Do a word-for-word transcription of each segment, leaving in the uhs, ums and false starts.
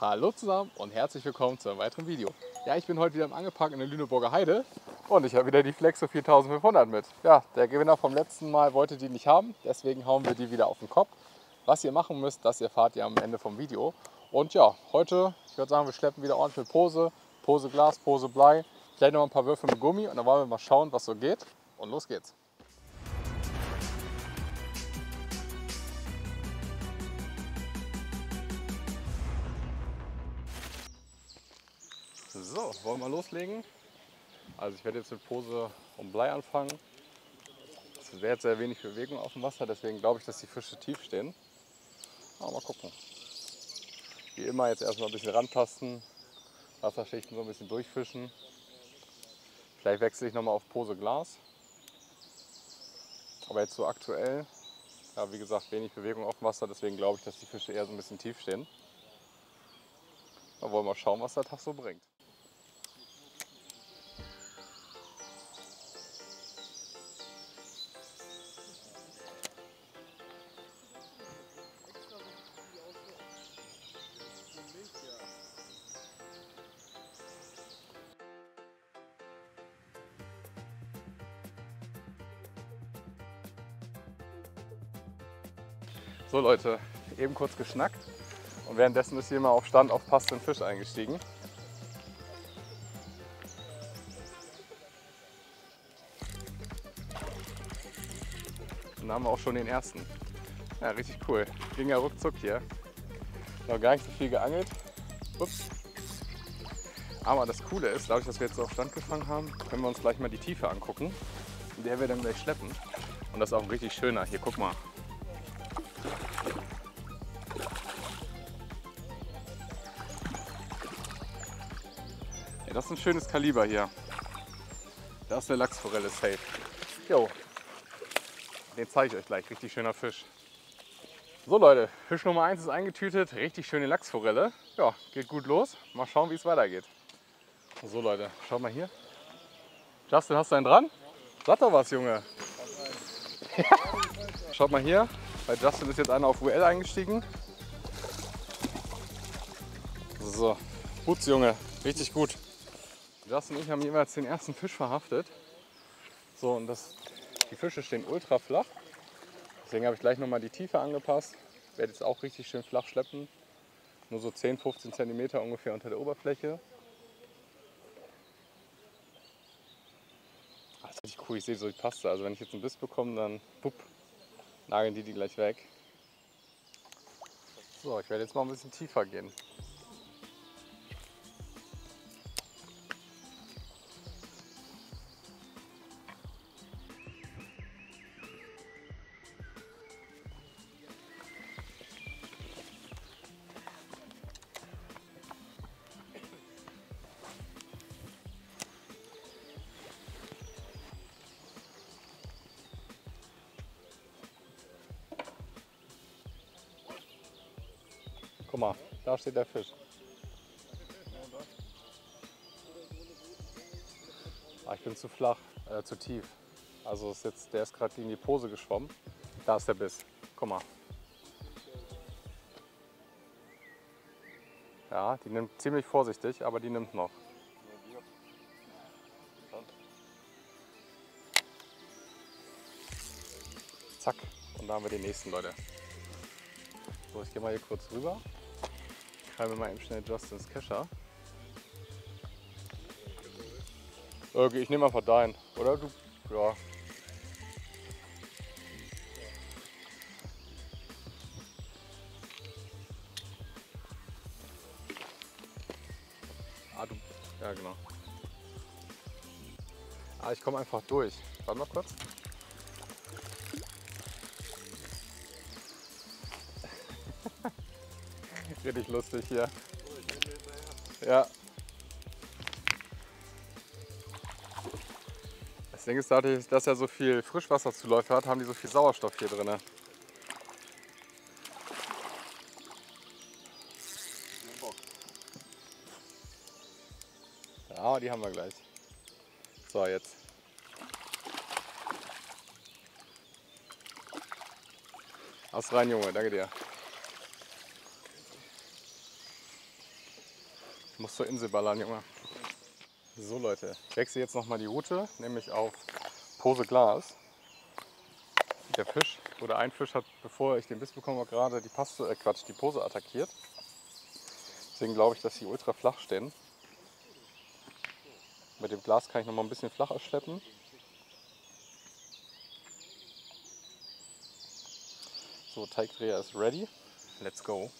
Hallo zusammen und herzlich willkommen zu einem weiteren Video. Ja, ich bin heute wieder im Angelpark in der Lüneburger Heide und ich habe wieder die Flexo viertausendfünfhundert mit. Ja, der Gewinner vom letzten Mal wollte die nicht haben, deswegen hauen wir die wieder auf den Kopf. Was ihr machen müsst, das erfahrt ihr am Ende vom Video. Und ja, heute, ich würde sagen, wir schleppen wieder ordentlich mit Pose, Pose Glas, Pose Blei, vielleicht noch ein paar Würfel mit Gummi und dann wollen wir mal schauen, was so geht. Und los geht's. So, wollen wir loslegen? Also ich werde jetzt mit Pose und Blei anfangen. Es wäre jetzt sehr wenig Bewegung auf dem Wasser, deswegen glaube ich, dass die Fische tief stehen. Aber mal gucken. Wie immer jetzt erstmal ein bisschen rantasten, Wasserschichten so ein bisschen durchfischen. Vielleicht wechsle ich nochmal auf Pose Glas. Aber jetzt so aktuell, ja, wie gesagt, wenig Bewegung auf dem Wasser, deswegen glaube ich, dass die Fische eher so ein bisschen tief stehen. Dann wollen wir mal schauen, was der Tag so bringt. So Leute, eben kurz geschnackt und währenddessen ist hier mal auf Stand auf passenden Fisch eingestiegen. Und da haben wir auch schon den ersten. Ja, richtig cool. Ging ja ruckzuck hier. Noch gar nicht so viel geangelt. Ups. Aber das Coole ist, dadurch, dass wir jetzt so auf Stand gefangen haben, können wir uns gleich mal die Tiefe angucken. In der wir dann gleich schleppen. Und das ist auch ein richtig schöner. Hier, guck mal. Das ist ein schönes Kaliber hier. Da ist der Lachsforelle safe. Jo, den zeige ich euch gleich. Richtig schöner Fisch. So Leute, Fisch Nummer eins ist eingetütet. Richtig schöne Lachsforelle. Ja, geht gut los. Mal schauen, wie es weitergeht. So Leute, schaut mal hier. Justin, hast du einen dran? Sag doch was, Junge. Schaut mal hier. Bei Justin ist jetzt einer auf U L eingestiegen. So, gut, Junge. Richtig gut. Justin und ich haben jeweils den ersten Fisch verhaftet. So, und das, die Fische stehen ultra flach. Deswegen habe ich gleich nochmal die Tiefe angepasst. Ich werde jetzt auch richtig schön flach schleppen. Nur so zehn bis fünfzehn Zentimeter ungefähr unter der Oberfläche. Das ist richtig cool, ich sehe so die Paste. Also wenn ich jetzt einen Biss bekomme, dann pup, nageln die die gleich weg. So, ich werde jetzt mal ein bisschen tiefer gehen. Guck mal, da steht der Fisch. Ah, ich bin zu flach, äh, zu tief. Also ist jetzt, der ist gerade gegen die Pose geschwommen. Da ist der Biss. Guck mal. Ja, die nimmt ziemlich vorsichtig, aber die nimmt noch. Zack, und da haben wir den nächsten, Leute. So, ich gehe mal hier kurz rüber. Ich schreibe mal eben schnell Justins Kescher. Okay, ich nehme einfach deinen, oder? Du? Ja. Ah, du. Ja, genau. Ah, ich komme einfach durch. Warte mal kurz. Richtig lustig hier. Ja. Das Ding ist, dadurch, dass er so viel Frischwasserzuläufe hat, haben die so viel Sauerstoff hier drin. Ja, die haben wir gleich. So, jetzt. Aus rein, Junge, danke dir. Muss zur Insel ballern, Junge. So Leute, ich wechsle jetzt nochmal die Route, nämlich auf Pose Glas. Der Fisch oder ein Fisch hat, bevor ich den Biss bekomme, gerade die Paste, äh Quatsch, die Pose attackiert. Deswegen glaube ich, dass sie ultra flach stehen. Mit dem Glas kann ich nochmal ein bisschen flacher schleppen. So, Teigdreher ist ready. Let's go.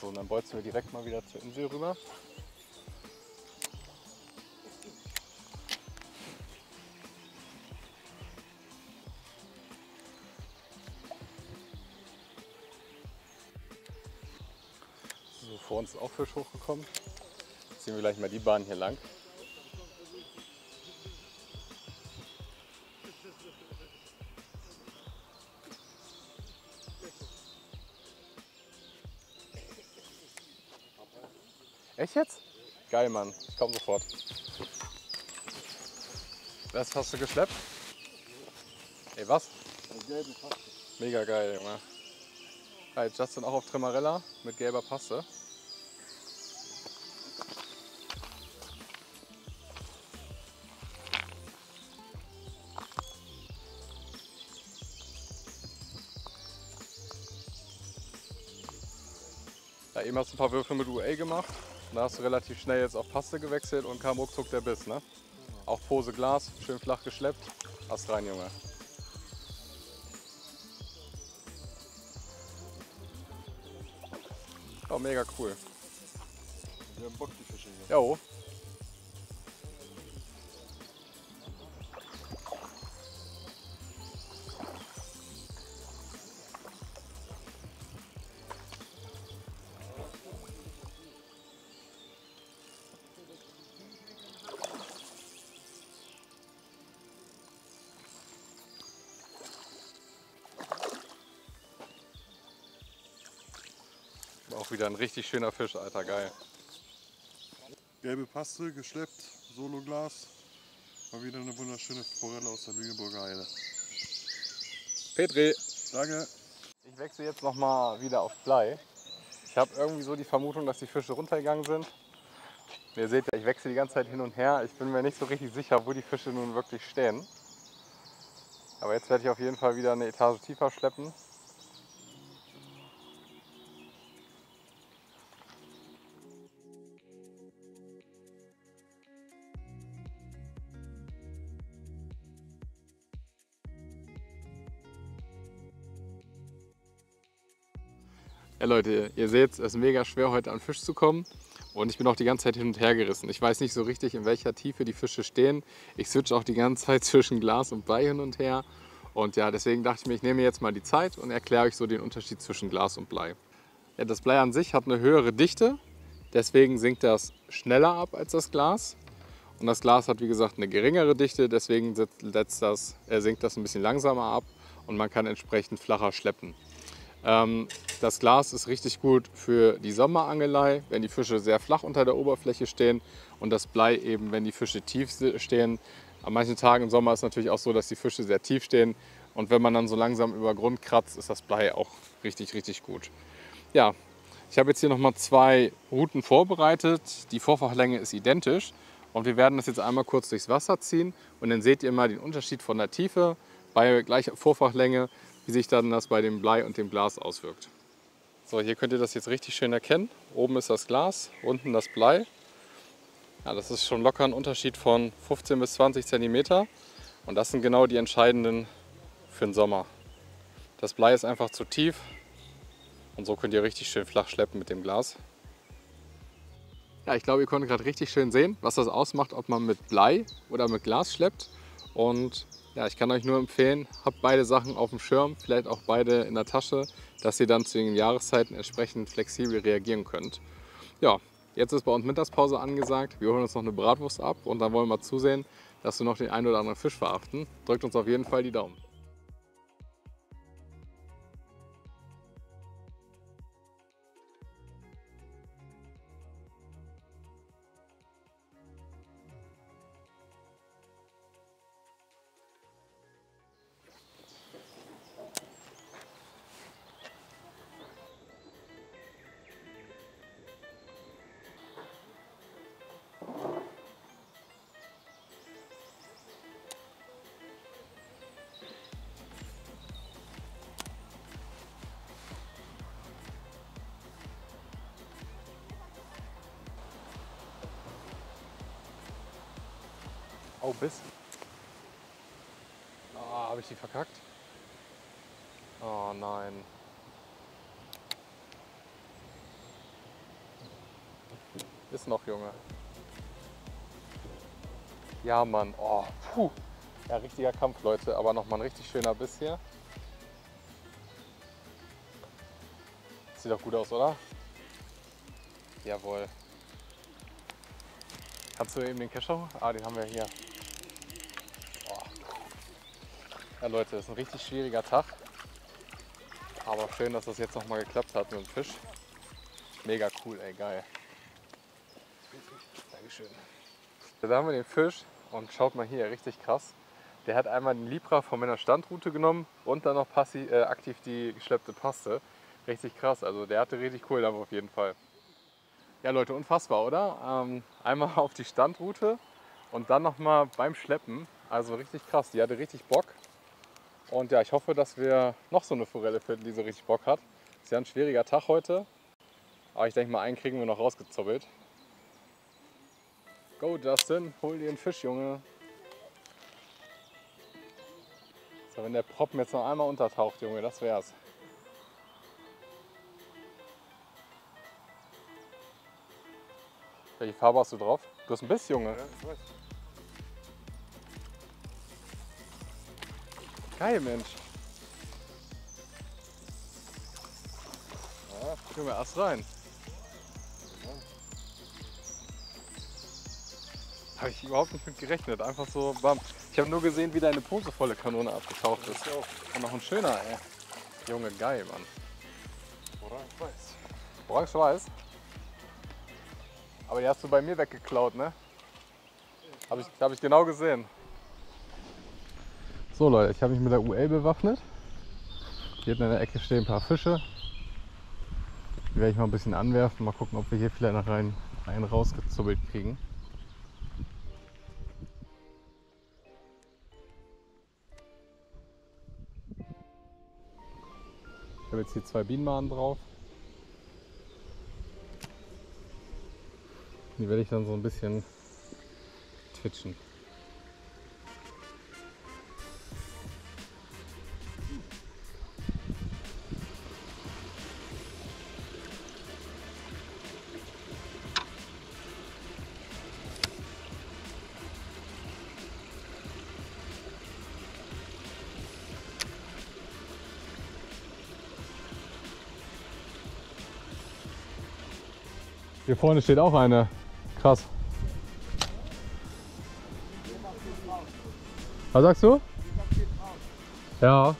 So, und dann bolzen wir direkt mal wieder zur Insel rüber. So, vor uns ist auch Fisch hochgekommen. Jetzt ziehen wir gleich mal die Bahn hier lang. Echt jetzt? Geil, Mann. Ich komme sofort. Was hast du geschleppt? Ey, was? Mega geil, Junge. Hi, Justin auch auf Tremarella mit gelber Paste. Ja, eben hast du ein paar Würfel mit U A gemacht. Da hast du relativ schnell jetzt auf Paste gewechselt und kam ruckzuck der Biss, ne? Auch Pose Glas, schön flach geschleppt. Ast rein, Junge. Oh, mega cool. Wir haben Bock, die Fische hier. Jo. Auch wieder ein richtig schöner Fisch, Alter, geil. Gelbe Paste, geschleppt, Sologlas. Mal wieder eine wunderschöne Forelle aus der Lüneburger Heide. Petri. Danke. Ich wechsle jetzt nochmal wieder auf Blei. Ich habe irgendwie so die Vermutung, dass die Fische runtergegangen sind. Ihr seht ja, ich wechsle die ganze Zeit hin und her. Ich bin mir nicht so richtig sicher, wo die Fische nun wirklich stehen. Aber jetzt werde ich auf jeden Fall wieder eine Etage tiefer schleppen. Hey Leute, ihr seht, es ist mega schwer heute an Fisch zu kommen und ich bin auch die ganze Zeit hin und her gerissen. Ich weiß nicht so richtig, in welcher Tiefe die Fische stehen. Ich switche auch die ganze Zeit zwischen Glas und Blei hin und her und ja, deswegen dachte ich mir, ich nehme jetzt mal die Zeit und erkläre euch so den Unterschied zwischen Glas und Blei. Ja, das Blei an sich hat eine höhere Dichte, deswegen sinkt das schneller ab als das Glas und das Glas hat wie gesagt eine geringere Dichte, deswegen setzt das, äh, sinkt das ein bisschen langsamer ab und man kann entsprechend flacher schleppen. Das Glas ist richtig gut für die Sommerangelei, wenn die Fische sehr flach unter der Oberfläche stehen und das Blei eben, wenn die Fische tief stehen. An manchen Tagen im Sommer ist es natürlich auch so, dass die Fische sehr tief stehen und wenn man dann so langsam über Grund kratzt, ist das Blei auch richtig, richtig gut. Ja, ich habe jetzt hier nochmal zwei Routen vorbereitet. Die Vorfachlänge ist identisch und wir werden das jetzt einmal kurz durchs Wasser ziehen und dann seht ihr mal den Unterschied von der Tiefe bei gleicher Vorfachlänge, wie sich dann das bei dem Blei und dem Glas auswirkt. So, hier könnt ihr das jetzt richtig schön erkennen. Oben ist das Glas, unten das Blei. Ja, das ist schon locker ein Unterschied von fünfzehn bis zwanzig Zentimeter. Und das sind genau die entscheidenden für den Sommer. Das Blei ist einfach zu tief und so könnt ihr richtig schön flach schleppen mit dem Glas. Ja, ich glaube, ihr könnt gerade richtig schön sehen, was das ausmacht, ob man mit Blei oder mit Glas schleppt. Und ja, ich kann euch nur empfehlen, habt beide Sachen auf dem Schirm, vielleicht auch beide in der Tasche, dass ihr dann zu den Jahreszeiten entsprechend flexibel reagieren könnt. Ja, jetzt ist bei uns Mittagspause angesagt, wir holen uns noch eine Bratwurst ab und dann wollen wir mal zusehen, dass wir noch den einen oder anderen Fisch verhaften. Drückt uns auf jeden Fall die Daumen. Oh, Biss. Ah, habe ich die verkackt? Oh nein. Ist noch, Junge. Ja, Mann. Oh, puh. Ja, richtiger Kampf, Leute. Aber nochmal ein richtig schöner Biss hier. Sieht doch gut aus, oder? Jawohl. Kannst du eben den Kescher? Ah, den haben wir hier. Oh. Ja, Leute, das ist ein richtig schwieriger Tag. Aber schön, dass das jetzt nochmal geklappt hat mit dem Fisch. Mega cool, ey, geil. Dankeschön. Da haben wir den Fisch und schaut mal hier, richtig krass. Der hat einmal den Libra von meiner Standroute genommen und dann noch passiv, äh, aktiv die geschleppte Paste. Richtig krass, also der hatte richtig cool Dampf auf jeden Fall. Ja Leute, unfassbar, oder? Ähm, einmal auf die Standroute und dann nochmal beim Schleppen. Also richtig krass, die hatte richtig Bock. Und ja, ich hoffe, dass wir noch so eine Forelle finden, die so richtig Bock hat. Ist ja ein schwieriger Tag heute. Aber ich denke mal, einen kriegen wir noch rausgezoppelt. Go Justin, hol dir einen Fisch, Junge. So, wenn der Proppen jetzt noch einmal untertaucht, Junge, das wär's. Welche Farbe hast du drauf? Du hast einen Biss, Junge. Ja, ich weiß. Geil, Mensch. Ja. Junge, erst rein. Habe ich überhaupt nicht mit gerechnet, einfach so bam. Ich habe nur gesehen, wie deine Pose volle Kanone abgetaucht ist. Und noch ein schöner, ey. Junge, geil, Mann. Orange-Weiß. Orange-Weiß? Aber die hast du bei mir weggeklaut, ne? Habe ich, hab ich genau gesehen. So Leute, ich habe mich mit der U L bewaffnet. Hier hinten in der Ecke stehen ein paar Fische. Die werde ich mal ein bisschen anwerfen, mal gucken, ob wir hier vielleicht noch einen, einen rausgezubbelt kriegen. Ich habe jetzt hier zwei Bienenmaden drauf. Die werde ich dann so ein bisschen twitchen. Hier vorne steht auch eine. Krass. Was sagst du? Ja.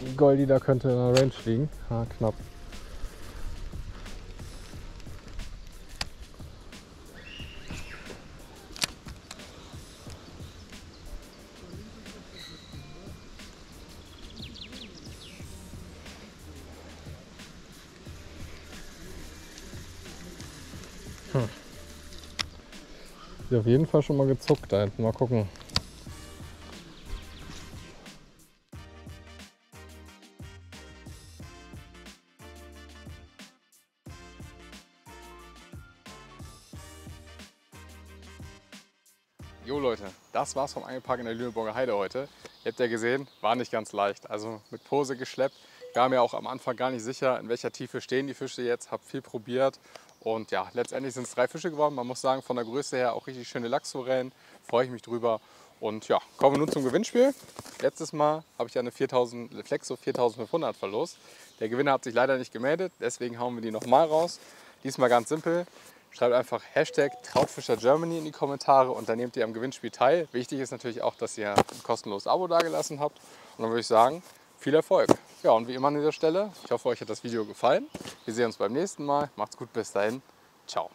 Die Goldie da könnte in der Range liegen. Ah, knapp. Auf jeden Fall schon mal gezuckt, da hinten. Mal gucken. Jo Leute, das war's vom Angelpark in der Lüneburger Heide heute. Ihr habt ja gesehen, war nicht ganz leicht. Also mit Pose geschleppt. Ich war mir auch am Anfang gar nicht sicher, in welcher Tiefe stehen die Fische jetzt. Hab viel probiert. Und ja, letztendlich sind es drei Fische geworden. Man muss sagen, von der Größe her auch richtig schöne Lachsforellen. Freue ich mich drüber. Und ja, kommen wir nun zum Gewinnspiel. Letztes Mal habe ich ja eine Flexo viertausendfünfhundert verlost. Der Gewinner hat sich leider nicht gemeldet, deswegen hauen wir die nochmal raus. Diesmal ganz simpel. Schreibt einfach Hashtag Trautfischer Germany in die Kommentare und dann nehmt ihr am Gewinnspiel teil. Wichtig ist natürlich auch, dass ihr ein kostenloses Abo dagelassen habt. Und dann würde ich sagen, viel Erfolg. Ja, und wie immer an dieser Stelle, ich hoffe, euch hat das Video gefallen. Wir sehen uns beim nächsten Mal. Macht's gut, bis dahin. Ciao.